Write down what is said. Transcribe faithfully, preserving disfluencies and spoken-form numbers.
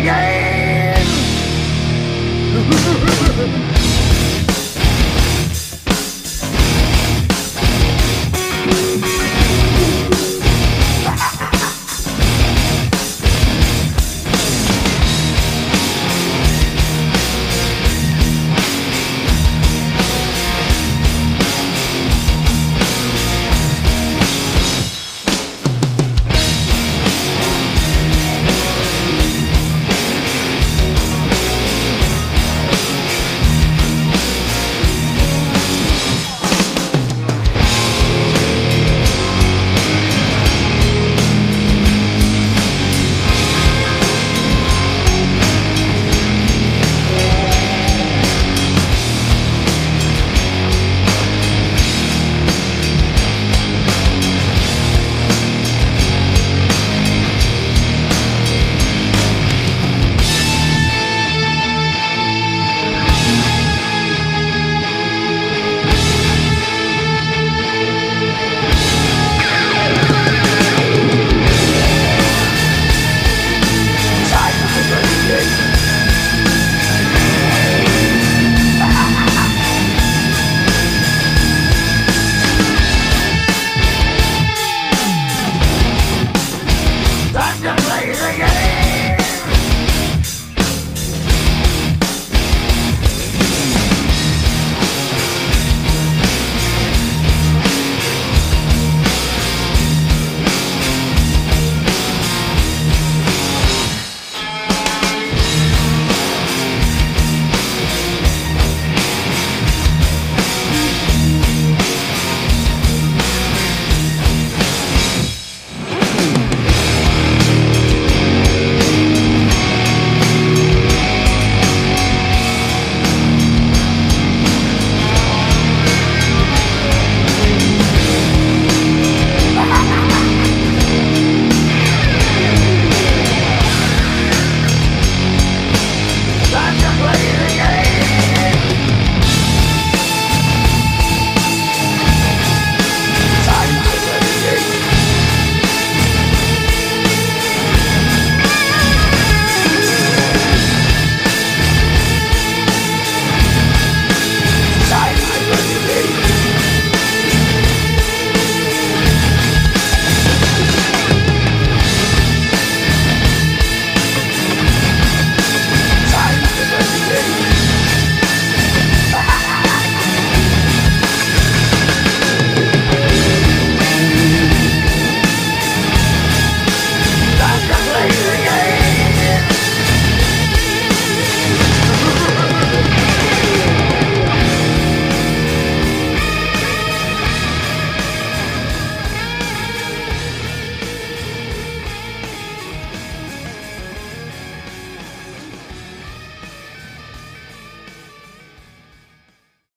again.